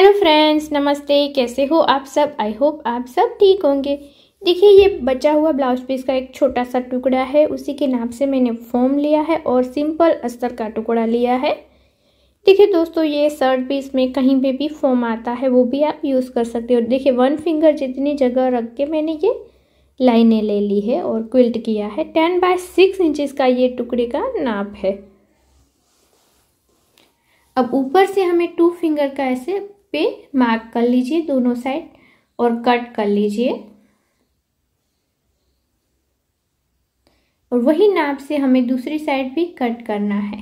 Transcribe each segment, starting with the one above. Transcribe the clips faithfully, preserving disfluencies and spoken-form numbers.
Hello friends, नमस्ते। कैसे हो आप सब? आई होप आप सब ठीक होंगे। देखिए, ये बचा हुआ ब्लाउज पीस का एक छोटा सा टुकड़ा है, उसी के नाप से मैंने फोम लिया है और सिंपल अस्तर का टुकड़ा लिया है। देखिए दोस्तों, ये शर्ट पीस में कहीं पे भी फोम आता है, वो भी आप यूज़ कर सकते हो। देखिए, वन फिंगर जितनी जगह रख के मैंने ये लाइनें ले ली है और क्विल्ट किया है। टेन बाय सिक्स इंचज़ का ये टुकड़े का नाप है। अब ऊपर से हमें टू फिंगर का ऐसे पे मार्क कर लीजिए दोनों साइड और कट कर लीजिए, और वही नाप से हमें दूसरी साइड भी कट करना है।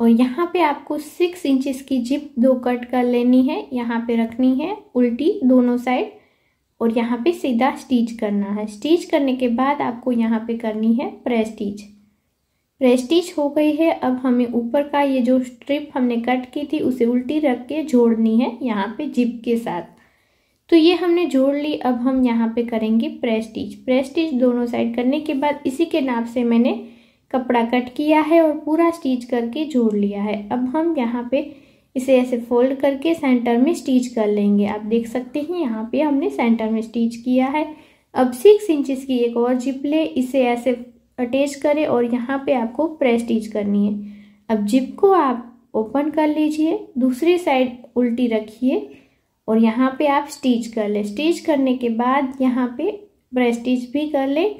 और यहाँ पे आपको सिक्स इंचेस की जिप दो कट कर लेनी है, यहाँ पे रखनी है उल्टी दोनों साइड और यहाँ पे सीधा स्टिच करना है। स्टिच करने के बाद आपको यहाँ पे करनी है प्रेस स्टिच। प्रेस स्टिच हो गई है। अब हमें ऊपर का ये जो स्ट्रिप हमने कट की थी उसे उल्टी रख के जोड़नी है यहाँ पे जिप के साथ। तो ये हमने जोड़ ली। अब हम यहाँ पे करेंगे प्रेस स्टिच। प्रेस स्टिच दोनों साइड करने के बाद इसी के नाप से मैंने कपड़ा कट किया है और पूरा स्टिच करके जोड़ लिया है। अब हम यहाँ पे इसे ऐसे फोल्ड करके सेंटर में स्टिच कर लेंगे। आप देख सकते हैं यहाँ पे हमने सेंटर में स्टिच किया है। अब सिक्स इंचेस की एक और जिप ले, इसे ऐसे अटैच करें और यहाँ पे आपको प्रेस स्टिच करनी है। अब जिप को आप ओपन कर लीजिए, दूसरी साइड उल्टी रखिए और यहाँ पे आप स्टिच कर लें। स्टिच करने के बाद यहाँ पे प्रेस स्टिच भी कर लें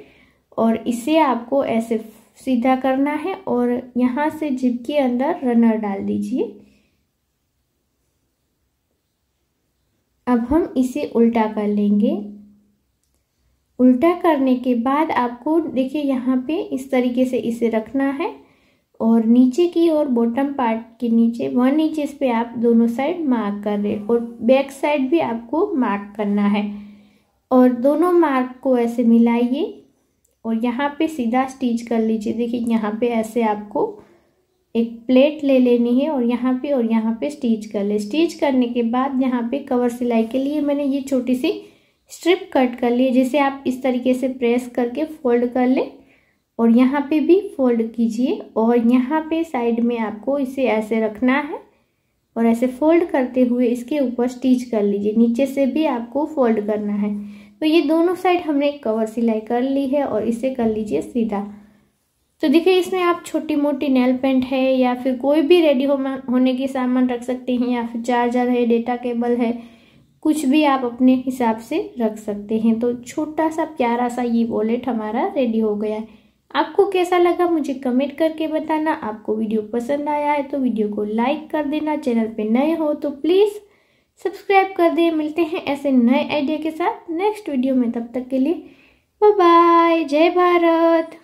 और इसे आपको ऐसे सीधा करना है और यहाँ से जिप के अंदर रनर डाल दीजिए। अब हम इसे उल्टा कर लेंगे। उल्टा करने के बाद आपको देखिए यहाँ पे इस तरीके से इसे रखना है और नीचे की और बॉटम पार्ट के नीचे वन इंच पे आप दोनों साइड मार्क कर रहे और बैक साइड भी आपको मार्क करना है और दोनों मार्क को ऐसे मिलाइए और यहाँ पे सीधा स्टिच कर लीजिए। देखिए यहाँ पे ऐसे आपको एक प्लेट ले लेनी है और यहाँ पे और यहाँ पे स्टिच कर ले। स्टिच करने के बाद यहाँ पे कवर सिलाई के लिए मैंने ये छोटी सी स्ट्रिप कट कर लिए, जिसे आप इस तरीके से प्रेस करके फोल्ड कर लें और यहाँ पे भी फोल्ड कीजिए और यहाँ पे साइड में आपको इसे ऐसे रखना है और ऐसे फोल्ड करते हुए इसके ऊपर स्टिच कर लीजिए। नीचे से भी आपको फोल्ड करना है। तो ये दोनों साइड हमने कवर सिलाई कर ली है और इसे कर लीजिए सीधा। तो देखिए, इसमें आप छोटी मोटी नेल पेंट है या फिर कोई भी रेडी होने के सामान रख सकते हैं, या फिर चार्जर है, डेटा केबल है, कुछ भी आप अपने हिसाब से रख सकते हैं। तो छोटा सा प्यारा सा ये वॉलेट हमारा रेडी हो गया है। आपको कैसा लगा मुझे कमेंट करके बताना। आपको वीडियो पसंद आया है तो वीडियो को लाइक कर देना। चैनल पे नए हो तो प्लीज़ सब्सक्राइब कर दें। मिलते हैं ऐसे नए आइडिया के साथ नेक्स्ट वीडियो में। तब तक के लिए बाय बाय। जय भारत।